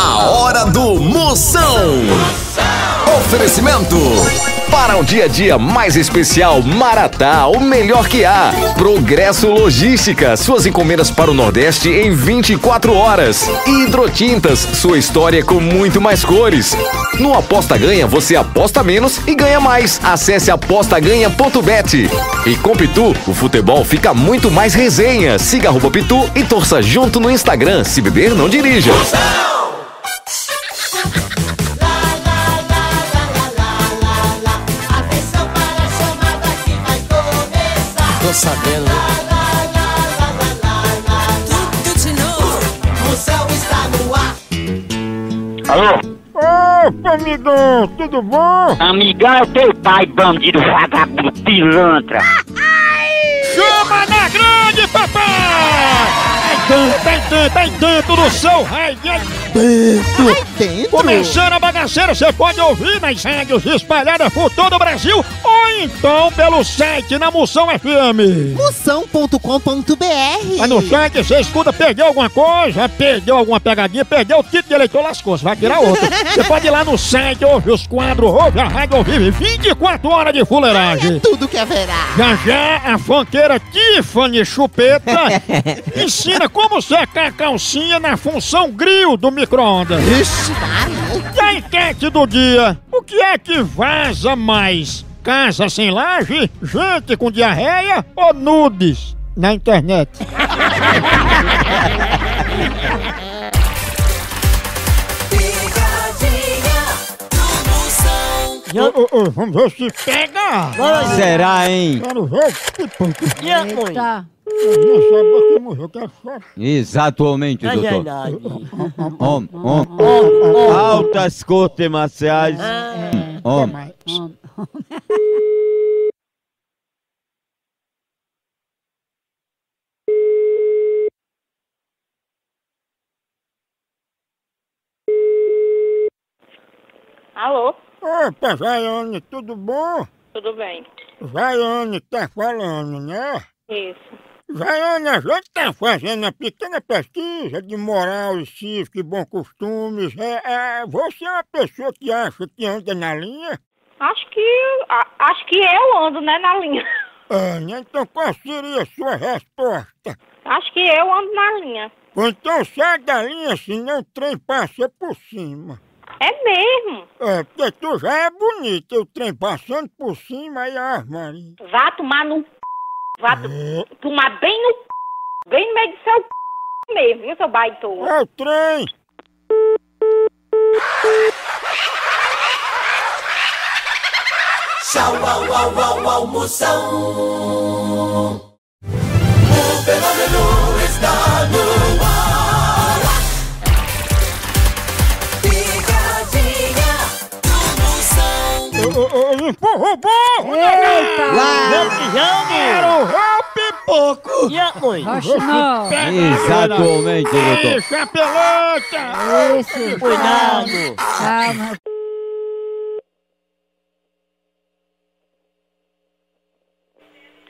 A hora do Moção. Oferecimento. Para um dia a dia mais especial, Maratá, o melhor que há. Progresso Logística, suas encomendas para o Nordeste em 24 horas. Hidrotintas, sua história com muito mais cores. No Aposta Ganha, você aposta menos e ganha mais. Acesse apostaganha.bet. E com Pitu, o futebol fica muito mais resenha. Siga @Pitu e torça junto no Instagram. Se beber, não dirija. Tô sabendo. Tudo de novo. Moção está no ar. Alô? Opa, amigão, tudo bom? Amigão é teu pai, bandido, vagabundo, pilantra. Chama na grande, papai! Tem tanto no seu raio. Tanto. Começando a bagaceira, você pode ouvir nas rádios espalhadas por todo o Brasil. Então, pelo site, na Moção FM. Moção.com.br. Mas no site você escuta, perdeu alguma coisa, perdeu alguma pegadinha, perdeu o título de eleitor, lascou-se, vai tirar outro. Você pode ir lá no site, ouvir os quadros, ouvir a rádio, ouvir 24 horas de fuleiragem. É tudo que haverá. Já a funkeira Tiffany Chupeta ensina como secar a calcinha na função grill do micro-ondas. Isso, e a enquete do dia, o que é que vaza mais? Casa sem laje, gente com diarreia ou nudes na internet? Vamos ver se pega! Será, hein? Quero ver se pega! Exatamente, doutor. Altas cortes marciais. Alô? Opa, Jaiane, tudo bom? Tudo bem. Jaiane tá falando, né? Isso. Jaiane, a gente tá fazendo uma pequena pesquisa de moral e cívica e bons costumes. Você é uma pessoa que acha que anda na linha? Acho que eu ando, né, na linha. Então qual seria a sua resposta? Acho que eu ando na linha. Então sai da linha, senão o trem passa por cima. É mesmo? Porque tu já é bonita, o trem passando por cima aí, Maria. Vá tomar no c... Vá tomar bem no c... Bem no meio do seu c... mesmo, viu, seu baitola? É o trem! Tchau, au, au, au, au, Moção. O fenômeno está no ar. Picadinha do Moção. Empurra o burro! Eita! Não rouba pipoco! E a coisa? Exatamente, doutor. Isso, a pelota! Isso! Cuidado! Calma!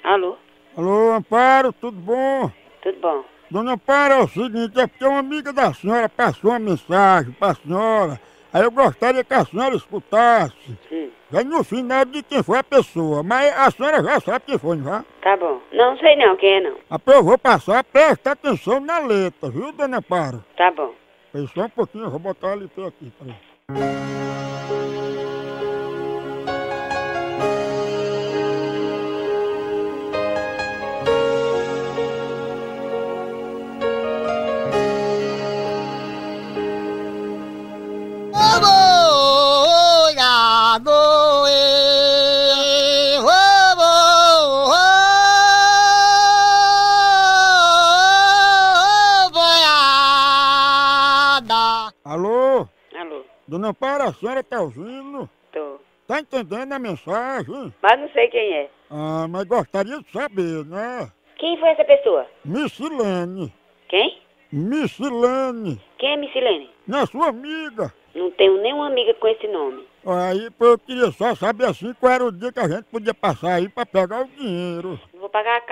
Alô? Alô, Amparo, tudo bom? Tudo bom. Dona Amparo, é o seguinte, é porque uma amiga da senhora passou uma mensagem pra senhora, aí eu gostaria que a senhora escutasse. Sim. Já não sei nada de quem foi a pessoa, mas a senhora já sabe quem foi, não é? Tá bom. Não sei não quem é, não. Eu vou passar, presta atenção na letra, viu, Dona Amparo? Tá bom. Espera só um pouquinho, eu vou botar a letra aqui, peraí. Dona Amparo, a senhora tá ouvindo? Tô. Tá entendendo a mensagem? Mas não sei quem é. Mas gostaria de saber, né? Quem foi essa pessoa? Missilene. Quem? Missilene. Quem é Missilene? Não, sua amiga. Não tenho nenhuma amiga com esse nome. Aí eu queria só saber assim qual era o dia que a gente podia passar aí pra pegar o dinheiro. Não vou pagar a c...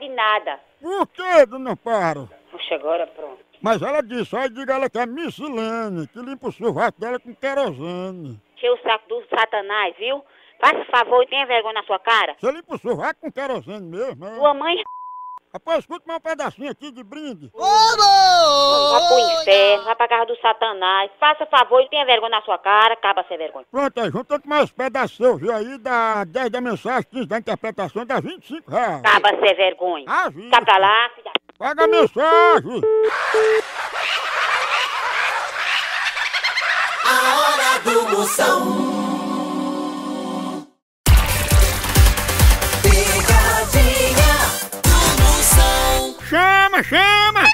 de nada. Por quê, Dona Amparo? Poxa, agora pronto. Mas ela disse, olha, diga ela que é missilene, que limpa o sovaco dela com querosene. Cheio o saco do satanás, viu? Faça favor e tenha vergonha na sua cara. Você limpa o sovaco com querosene mesmo, é? Sua mãe... Rapaz, escuta mais um pedacinho aqui de brinde. Vá pro inferno, vá pra casa do satanás. Faça favor e tenha vergonha na sua cara, acaba sem vergonha. Pronto, aí, juntando mais um pedaço, viu aí, da 10 da mensagem, 15 da interpretação, dá R$25. Acaba sem vergonha. Ah, viu? Tá pra lá, filha. Paga a mensagem. A hora do Moção. Chama, chama!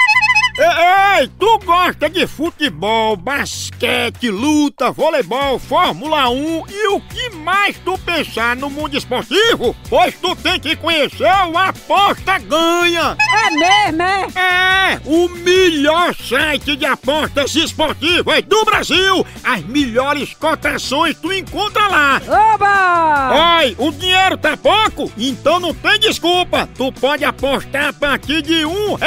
Ei, tu gosta de futebol, basquete, luta, voleibol, Fórmula 1 e o que mais tu pensar no mundo esportivo? Pois tu tem que conhecer o Aposta Ganha! É mesmo, é? É, o melhor site de apostas esportivas do Brasil! As melhores cotações tu encontra lá! Oba! Oi, o dinheiro tá pouco? Então não tem desculpa! Tu pode apostar a partir de R$1!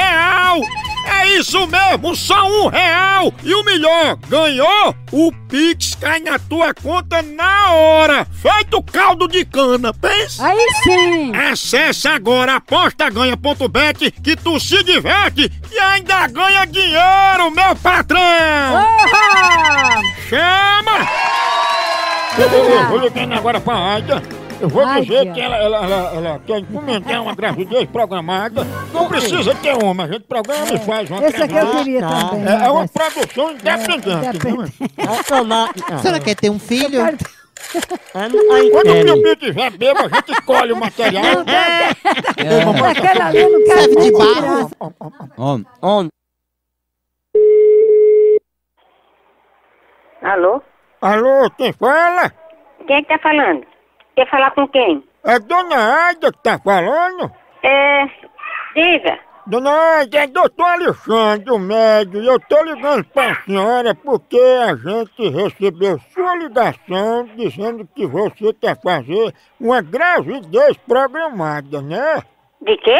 É isso mesmo, só R$1! E o melhor, ganhou? O Pix cai na tua conta na hora, feito caldo de cana, pensa? Aí sim! Acesse agora apostaganha.bet que tu se diverte e ainda ganha dinheiro, meu patrão! Uhum. Chama! Eu vou ligando agora pra Aida. Eu vou dizer que ela quer encomendar uma gravidez programada. Não precisa ter uma, a gente programa e faz uma gravidez. Essa aqui eu queria também. É uma produção independente. A senhora quer ter um filho? Quando o meu filho já beba, a gente escolhe o material. Serve de barro. Alô? Alô, quem fala? Quem que tá falando? Quer falar com quem? É Dona Aida que tá falando? É... Diga. Dona Aida, é Doutor Alexandre, o médico. Eu tô ligando pra senhora porque a gente recebeu sua ligação dizendo que você quer fazer uma gravidez programada, né? De quê?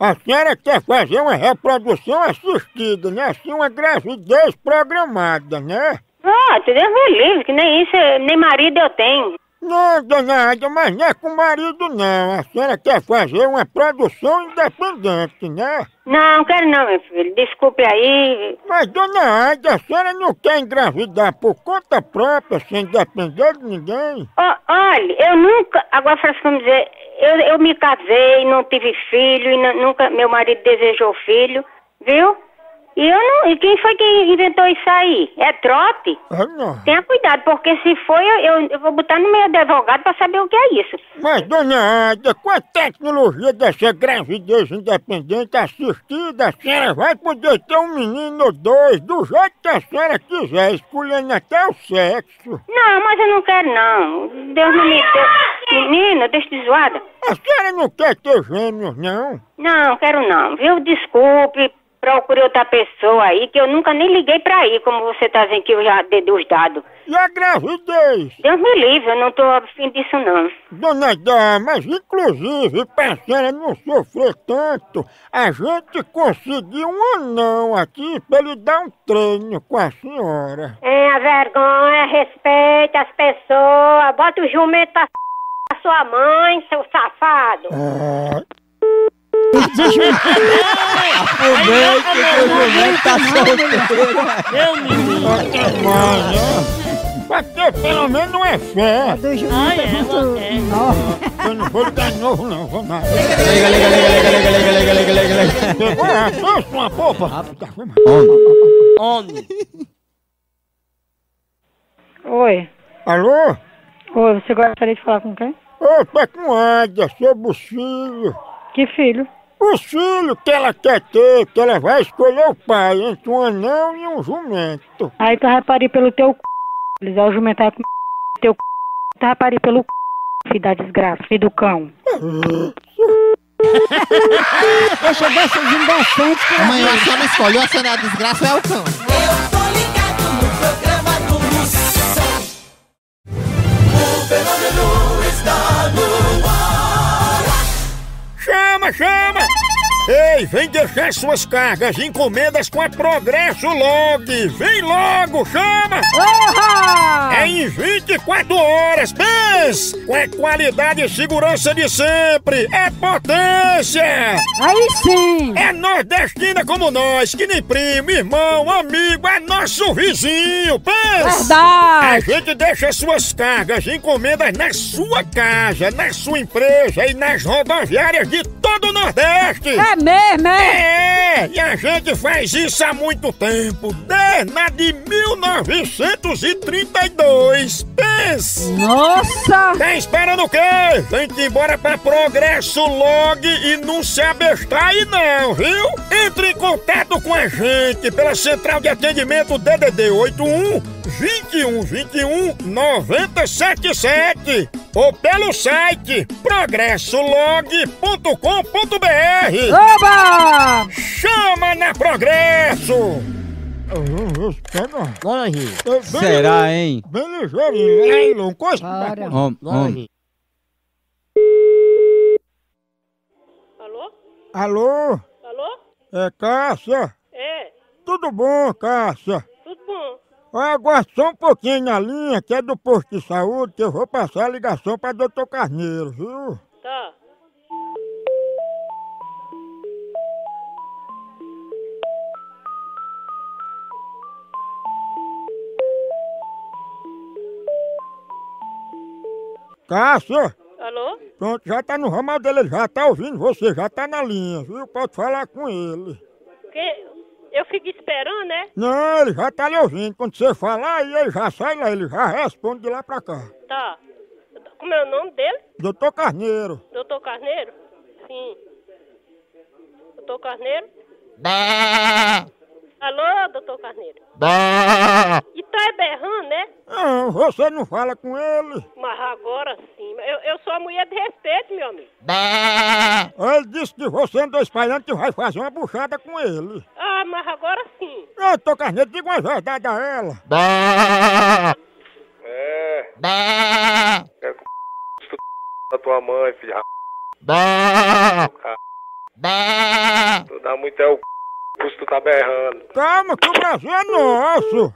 A senhora quer fazer uma reprodução assistida, né? Assim, uma gravidez programada, né? Ah, tu Deus me livre, que nem isso, nem marido eu tenho. Não, Dona Aida, mas não é com o marido, não. A senhora quer fazer uma produção independente, né? Não, quero não, meu filho. Desculpe aí. Mas, Dona Aida, a senhora não quer engravidar por conta própria, sem depender de ninguém? Oh, olha, eu nunca... Agora, vamos dizer, eu me casei, não tive filho, e nunca meu marido desejou filho, viu? E eu não... E quem foi que inventou isso aí? É trote? Ah, não. Tenha cuidado, porque se foi, eu vou botar no meu advogado pra saber o que é isso. Mas, Dona Aida, com a tecnologia dessa gravidez independente assistida, a senhora vai poder ter um menino ou dois, do jeito que a senhora quiser, escolhendo até o sexo. Não, mas eu não quero, não. Deus não me deu. Menino, deixa de zoada. A senhora não quer ter gêmeos, não? Não, quero não, viu? Desculpe. Procure outra pessoa aí, que eu nunca nem liguei pra aí, como você tá vendo que eu já deduz dado. E a gravidez? Deus me livre, eu não tô a fim disso não. Dona Aida, mas inclusive, pra senhora não sofrer tanto, a gente conseguiu um anão aqui pra ele dar um treino com a senhora. É, a vergonha, respeita as pessoas, bota o jumento pra sua mãe, seu safado. É... Mas pelo menos não é fé. Eu não vou ligar de novo não, vou mais. Liga. Pegou a chance com a popa? Onde? Oi. Alô? Oi, você gostaria de falar com quem? Ô, tá com Aida, sobre o filho. Que filho? O filho que ela quer ter, que ela vai escolher o pai, entre um anão e um jumento. Aí tu reparei pelo teu c***, eles vão jumentar com o teu c***, tu reparei pelo c***, filho da desgraça, filho do cão. Poxa, dessas indecentes... Mãe, a senhora escolheu a senhora desgraça é o cão. Eu tô ligado no programa do Moção. O fenômeno está no ar. Chama, chama! Ei, vem deixar suas cargas e encomendas com a Progresso Log! Vem logo, chama! Uhum. É em 24 horas, pensa! Com a qualidade e segurança de sempre! É potência! Aí sim! É nordestina como nós, que nem primo, irmão, amigo, é nosso vizinho, pensa! Verdade! A gente deixa suas cargas e encomendas na sua casa, na sua empresa e nas rodoviárias de todo o Nordeste! É mesmo, é? É! E a gente faz isso há muito tempo, desde 1932. Pensa! Nossa! Tá esperando o quê? Tem que ir embora pra Progresso Log e não se abestar aí não, viu? Entre em contato com a gente pela central de atendimento DDD 81 21 21 9077 ou pelo site progressolog.com.br. Oba! Chama na Progresso! Será, hein? Bem ligeirinho, não encosta. Alô? Alô? Alô? É Cássia? É. Tudo bom, Cássia? Tudo bom. Agora só um pouquinho na linha, que é do posto de saúde, que eu vou passar a ligação para Doutor Carneiro, viu? Tá. Cássio? Alô? Pronto, já tá no ramal dele, ele já tá ouvindo você, já tá na linha, viu? Pode falar com ele. Que? Eu fico esperando, né? Não, ele já tá lhe ouvindo. Quando você falar, aí ele já sai lá, ele já responde de lá pra cá. Tá. Como é o nome dele? Doutor Carneiro. Doutor Carneiro? Sim. Doutor Carneiro? Bah! Alô, doutor Carneiro? Bah! E tá berrando, né? Não, você não fala com ele. Mas agora sim. Eu sou a mulher de respeito, meu amigo. Bah! Ele disse que você andou espalhando que vai fazer uma buchada com ele. Ah, mas agora sim. Doutor Carneiro, diga uma verdade a ela. Bah! É. Bah! É com da tua mãe, filha. Bah! Bah! Tu dá muito é o c... que tu tá berrando. Calma, que o Brasil é nosso.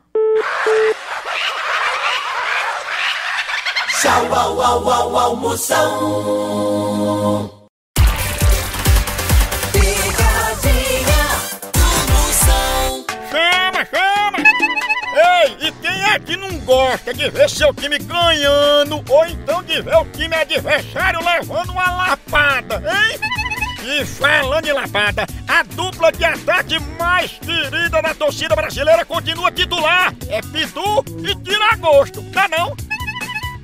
Tchau, au, au, au, au, Moção. Picadinha do Moção. Chama, chama. Ei, e quem é que não gosta de ver seu time ganhando ou então de ver o time adversário levando uma lapada, hein? E falando em lapada, a dupla de ataque mais querida da torcida brasileira continua titular. É Pitu e Tiragosto, tá não?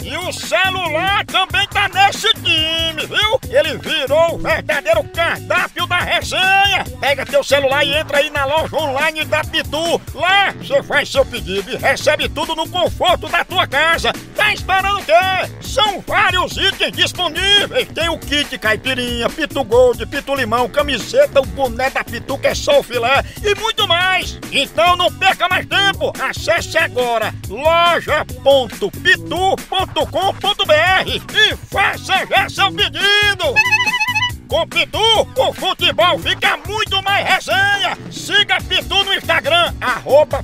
E o celular também tá nesse time, viu? Ele virou o verdadeiro cardápio da resenha. Pega teu celular e entra aí na loja online da Pitu. Lá você faz seu pedido e recebe tudo no conforto da tua casa. Tá esperando o quê? São vários itens disponíveis. Tem o kit caipirinha, Pitu Gold, Pitu Limão, camiseta, o boné da Pitu que é só o filé e muito mais. Então não perca mais tempo. Acesse agora loja.pitu.com.br e faça já seu pedido! Com Pitu, o futebol fica muito mais resenha! Siga Pitu no Instagram,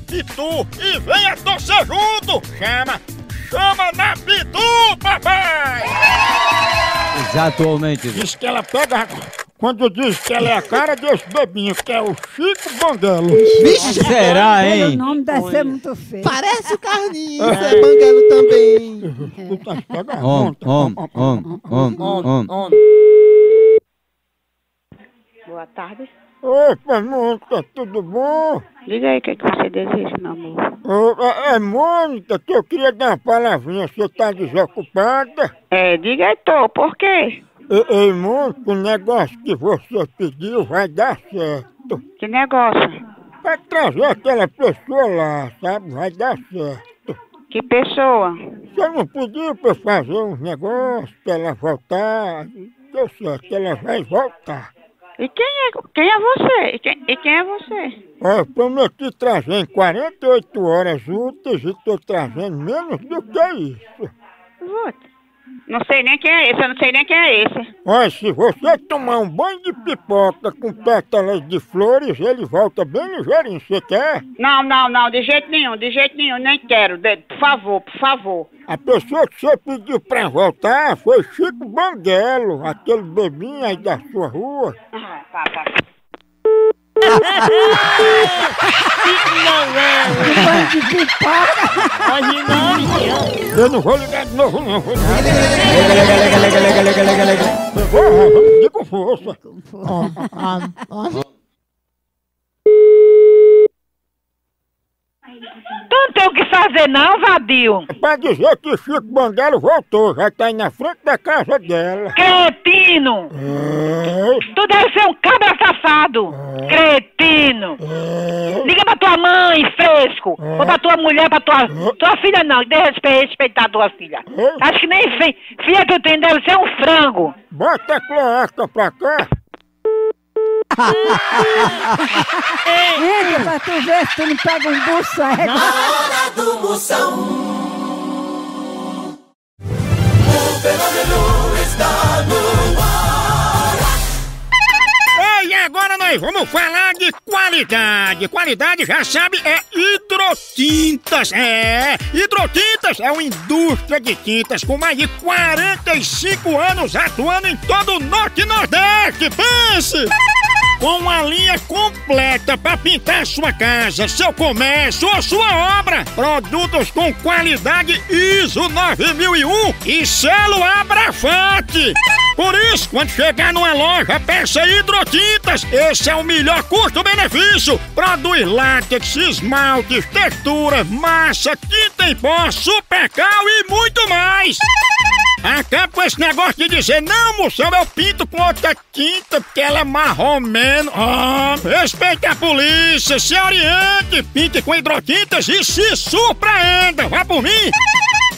@Pitu e venha torcer junto! Chama! Chama na Pitu, papai! Exatamente! Diz que ela pega... Quando diz que ela é a cara desse bebinho, que é o Chico Bandelo. Vixe, será, hein? O nome deve ser muito feio. Parece o Carlinhos, é Bandelo também. Puta, pega a onda. Boa tarde. Oi, Mônica, tudo bom? Diga aí o que você deseja, meu amor. Mônica, que eu queria dar uma palavrinha. Você tá desocupada? É, diga aí, tô. Por quê? Ei, Mônica, o negócio que você pediu vai dar certo. Que negócio? Vai trazer aquela pessoa lá, sabe? Vai dar certo. Que pessoa? Você não pediu pra fazer uns negócios, pra ela voltar? Deu certo, ela vai voltar. E quem é você? E quem é você? Eu prometi trazer em 48 horas úteis e tô trazendo menos do que isso. Volta. Não sei nem quem é esse, eu não sei nem quem é esse. Olha, se você tomar um banho de pipoca com pétalas de flores, ele volta bem ligeirinho, você quer? Não, não, não, de jeito nenhum, nem quero, por favor, por favor. A pessoa que você pediu pra voltar foi Chico Bandelo, aquele bebinho aí da sua rua. Ah, tá. Eu não vou ligar de novo, não. Liga com força. Tu não tem o que fazer não, vadio? É pra dizer que Chico Bandelo voltou, já tá aí na frente da casa dela. Cretino! Tu deve ser um cabra safado! Cretino! Liga pra tua mãe, fresco! Ou pra tua mulher, pra tua filha não, deve respeitar a tua filha. Acho que nem filha que eu tenho deve ser um frango. Bota a cloaca pra cá. Eita, pra tu ver se tu não pega um buço aí. Na hora do Moção, o fenômeno está no ar. E agora nós vamos falar de qualidade. Qualidade, já sabe, é Hidrotintas. Hidrotintas é uma indústria de tintas com mais de 45 anos atuando em todo o Norte e Nordeste. Pense! Com uma linha completa para pintar sua casa, seu comércio ou sua obra. Produtos com qualidade ISO 9001 e selo Abrafate. Por isso, quando chegar numa loja, peça Hidrotintas. Esse é o melhor custo-benefício. Produz látex, esmaltes, texturas, massa, tinta em pó, supercal e muito mais. Acaba com esse negócio de dizer, não, moção, eu pinto com outra tinta, porque ela é marrom menos. Respeite a polícia, se oriente, pinte com Hidrotintas e se surpreenda. Vá por mim.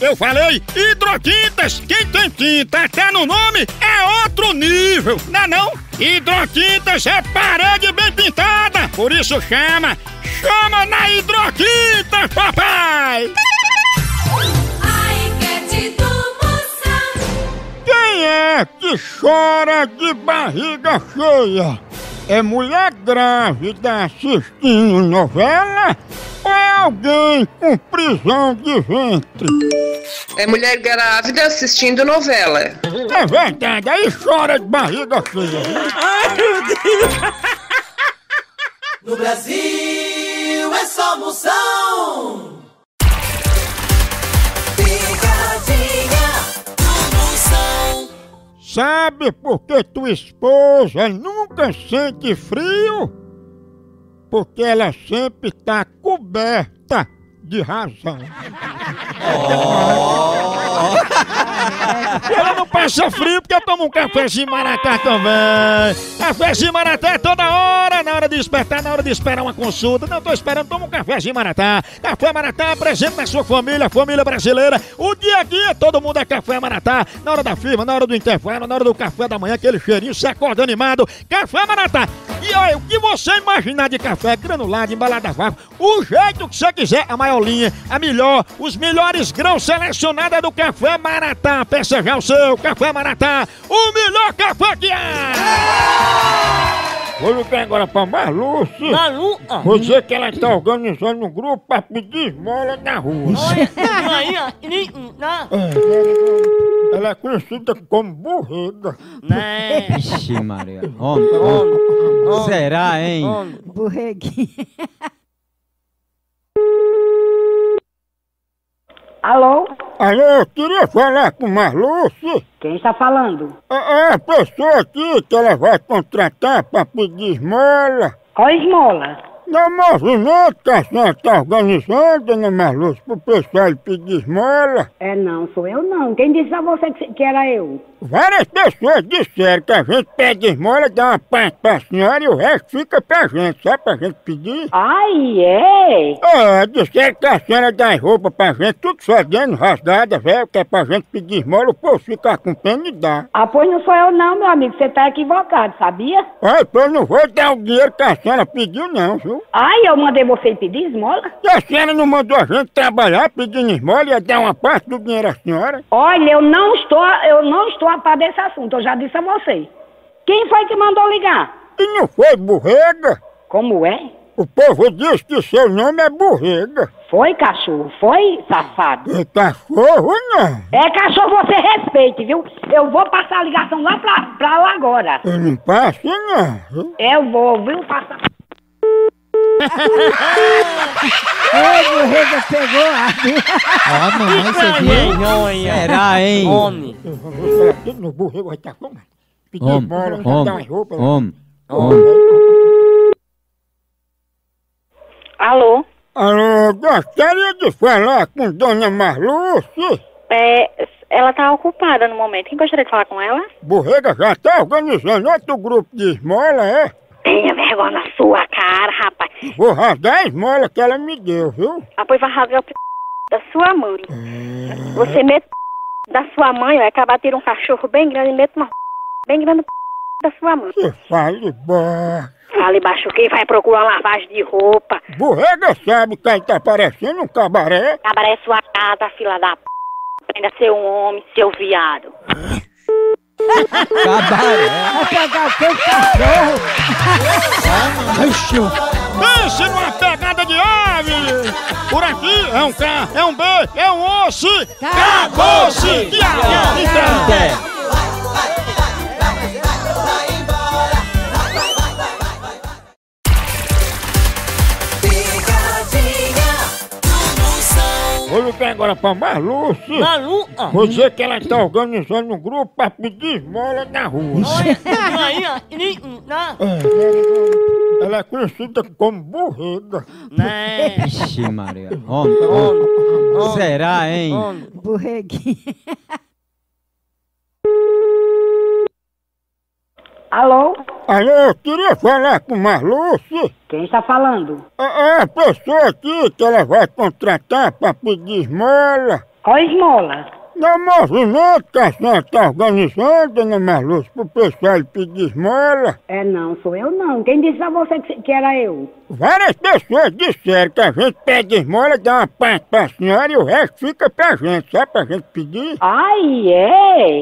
Eu falei, Hidrotintas, quem tem tinta até no nome é outro nível, não é não? Hidrotintas é parede bem pintada, por isso chama. Chama na Hidrotintas, papai! Quem é que chora de barriga cheia? É mulher grávida assistindo novela ou é alguém com prisão de ventre? É mulher grávida assistindo novela. É verdade, aí chora de barriga cheia. Ai, meu Deus! No Brasil é só Moção. Sabe por que tua esposa nunca sente frio? Porque ela sempre tá coberta de razão. Ela não passa frio porque eu tomo um cafezinho Maratá também. Cafezinho Maratá é toda hora, na hora de despertar, na hora de esperar uma consulta. Não tô esperando, toma um cafezinho Maratá. Café Maratá, presente na sua família, família brasileira. O dia a dia, todo mundo é café Maratá. Na hora da firma, na hora do intervalo, na hora do café da manhã, aquele cheirinho, se acorda animado. Café Maratá. E olha, o que você imaginar de café, granulado, embalado a vácuo, o jeito que você quiser, a maior linha, a melhor, os melhores grãos selecionados é do Café Maratá. Peça já o seu Café Maratá, o melhor café que há! Vou ligar agora pra Marluce. Você que ela tá organizando um grupo pra pedir esmola na rua. Ela é conhecida como Borrega. Vixe, Maria. Será, hein? Borreguinha. Alô? Alô, eu queria falar com Marluce. Quem está falando? É a pessoa aqui que ela vai contratar para pedir esmola. Qual esmola? No movimento que a senhora está organizando, dona Marluce, pro pessoal pedir esmola. É não, sou eu não. Quem disse a você que era eu? Várias pessoas disseram que a gente pede esmola, dá uma parte pra senhora e o resto fica pra gente, sabe, pra gente pedir. Ai, é? Disseram que a senhora dá roupa pra gente, tudo fedendo, rasgada, velho, que é pra gente pedir esmola, o povo fica com pena e dá. Ah, pois não sou eu não, meu amigo, você tá equivocado, sabia? Ai, pois eu não vou dar o dinheiro que a senhora pediu não, viu? viu? Ai, eu mandei você pedir esmola? E a senhora não mandou a gente trabalhar pedindo esmola e dar uma parte do dinheiro à senhora? Olha, eu não estou a par desse assunto, eu já disse a você. Quem foi que mandou ligar? E não foi Borrega? Como é? O povo diz que seu nome é Borrega. Foi, cachorro? Foi, safado? É cachorro, não. É, cachorro, você respeite, viu? Eu vou passar a ligação lá pra lá agora. Eu não passo, não. Eu vou, viu? Passar... Ô, Borrega pegou a... Ah, mamãe, você viu? Será, hein? Homem. O Borrega vai estar como? Pediu bola, vai dar umas roupas. Alô? Alô, gostaria de falar com Dona Marluce? Ela tá ocupada no momento. Quem gostaria de falar com ela? Borrega já tá organizando outro grupo de esmola, é? Tenha vergonha na sua cara, rapaz. Vou rasgar a esmola que ela me deu, viu? Ah, pois vai rasgar o p*** da sua mãe. Você mete p*** da sua mãe, vai acabar tendo um cachorro bem grande e mete uma p*** bem grande p*** da sua mãe. Você fale bosta. Fala embaixo, quem vai procurar lavagem de roupa? Borrega sabe que aí tá parecendo um cabaré. Cabaré é sua casa, fila da p***. Aprenda a ser um homem, seu viado. Cabaré? Vai pegar o teu cachorro? Pense numa pegada de ave. Por aqui é um K, é um B, é um osso. Acabou-se! Vou ligar agora pra Marluce. Marluce? Vou dizer que ela tá organizando um grupo pra pedir esmola na rua. Ela é conhecida como Borrega. Ixi, Maria. Será, hein? Borreguinha. Alô? Alô, eu queria falar com Marluce. Quem está falando? É a pessoa aqui que ela vai contratar para pedir esmola. Qual esmola? No movimento que a senhora está organizando, Dona Marluce, para o pessoal pedir esmola. É não, sou eu não. Quem disse a você que era eu? Várias pessoas disseram que a gente pede esmola, dá uma parte para a senhora e o resto fica pra gente, sabe, pra gente pedir? Ai, é?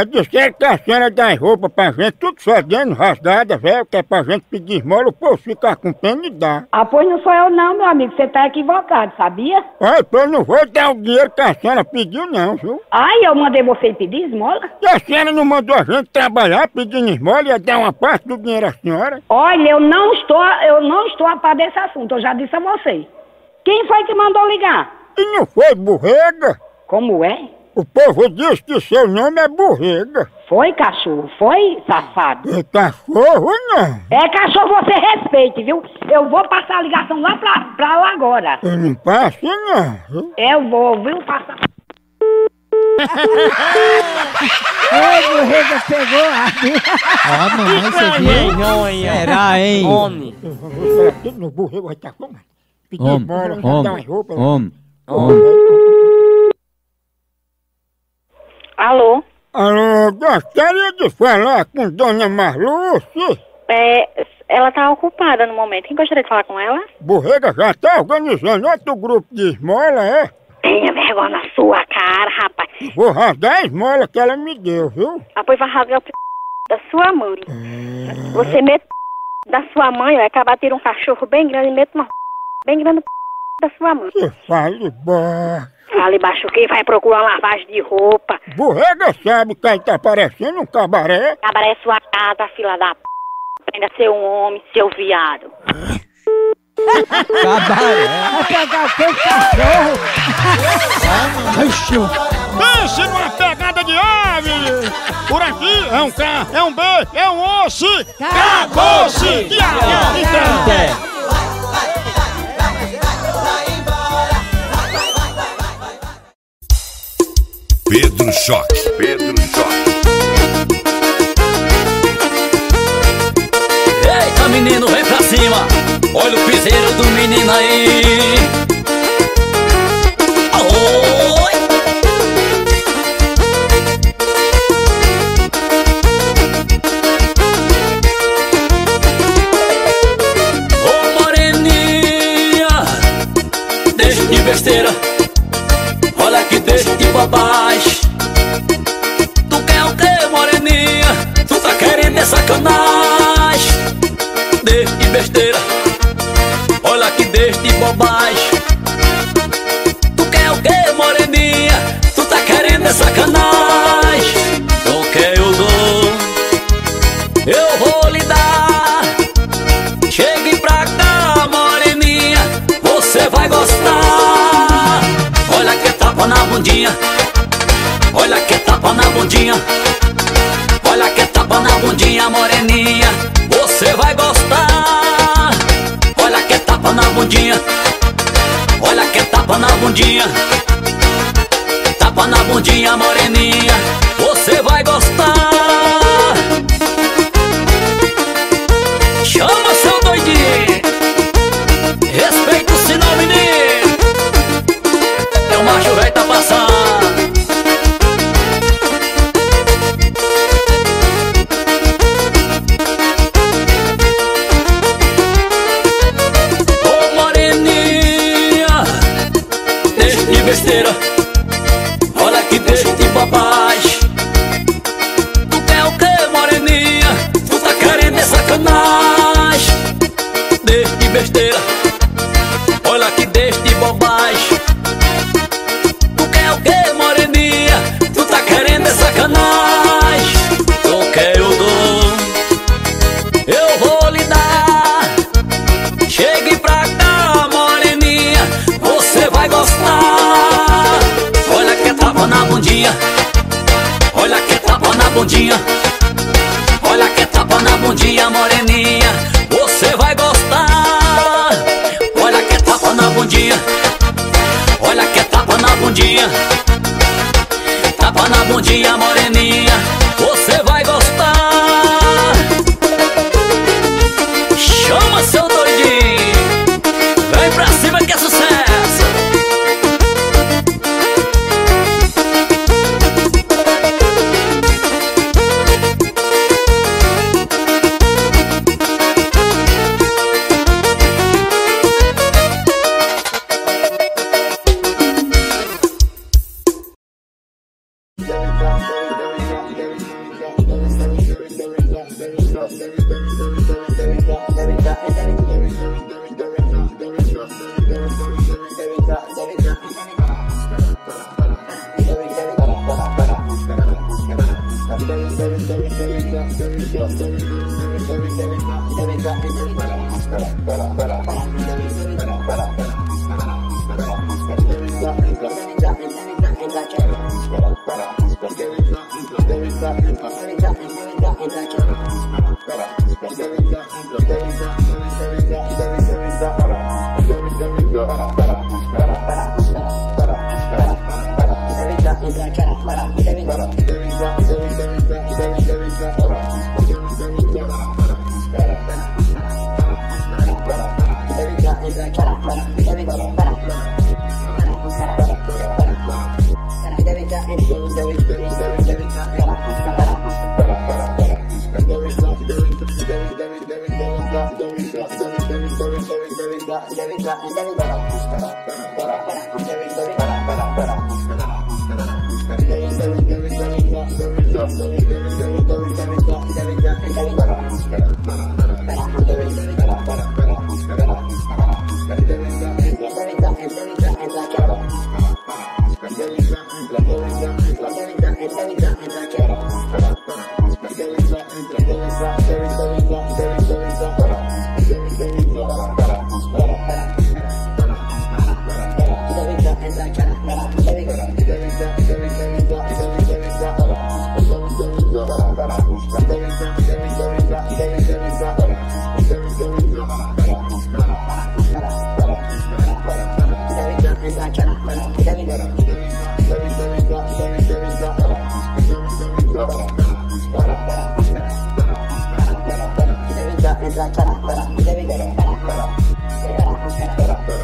É, disseram que a senhora dá roupa pra gente, tudo fedendo, rasgada, velho, que é pra gente pedir esmola, o povo fica com pena e dá. Ah, pois não sou eu não, meu amigo, você tá equivocado, sabia? Ai, pois não vou dar o dinheiro que a senhora pediu não, viu? Ai, eu mandei você pedir esmola? E a senhora não mandou a gente trabalhar pedindo esmola e ia dar uma parte do dinheiro à senhora? Olha, eu não estou a par desse assunto, eu já disse a você. Quem foi que mandou ligar? E não foi Borrega? Como é? O povo diz que seu nome é Borrega. Foi, cachorro? Foi, safado? É cachorro, não. É cachorro, você respeite, viu? Eu vou passar a ligação lá pra lá agora. Eu não passo, não. Eu vou, viu? Passar... Ô, Borrega pegou a... Ah, mamãe, você viu? Será, hein? Homem. No Borrega vai estar como? Pediu bola, vai dar umas roupas. Alô? Alô, gostaria de falar com Dona Marluce? Ela tá ocupada no momento. Quem gostaria de falar com ela? Borrega já tá organizando outro grupo de esmola, é? Tenha vergonha na sua cara, rapaz. Vou rasgar a esmola que ela me deu, viu? Ah, pois vai rasgar o p*** da sua mãe. Você mete p*** da sua mãe, vai acabar tendo um cachorro bem grande e mete uma p*** bem grande p*** da sua mãe. Você fale bosta. Fala embaixo, quem vai procurar lavagem de roupa? Borrega sabe que aí tá parecendo um cabaré. Cabaré é sua casa, fila da p***. Aprenda a ser um homem, seu viado. Cabaré? Vai pegar o teu cachorro? Pense numa pegada de ave. Por aqui é um K, é um B, é um osso. Acabou-se! Pedro Choque. Pedro Choque. Eita, menino, vem pra cima! Olha o piseiro do menino aí. Oi. Ô moreno, besteira, olha que deixa de bobagem. Tu quer o quê, moreninha? Tu tá querendo é sacanagem. Deixa de besteira, olha que deixa de bobagem. Tu quer o quê, moreninha? Tu tá querendo é sacanagem. Não quer, eu dou, eu vou lhe dar. Chegue pra cá, moreninha, você vai gostar. Olha que é tapa na bundinha, olha que é tapa na bundinha, olha que é tapa na bundinha, moreninha, você vai gostar. Olha que é tapa na bundinha, olha que é tapa na bundinha, tapa na bundinha, moreninha, você vai gostar. Chama seu doidinho, respeita o sinal, menino. Teu macho velho tá passando. Ô moreninha, deixa de besteira, olha que deixa de bobagem. Tu quer o que, moreninha? Tu tá querendo é sacanagem. Deixa de besteira, olha que deixa de bobagem. Tu quer o que, moreninha? Tu tá querendo é sacanagem. Tu quer, eu dou, eu vou lhe dar. Chegue pra cá, moreninha, você vai gostar. Olha que tapa na bundinha, olha que tapa na bundinha, olha que tapa na bundinha, moreninha, você vai gostar. Olha que é tapa na bundinha, olha que é tapa na bundinha, tapa na bundinha, moreninha, você vai gostar. Chama seu doidinho, vem pra cima que é sucesso.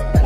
Para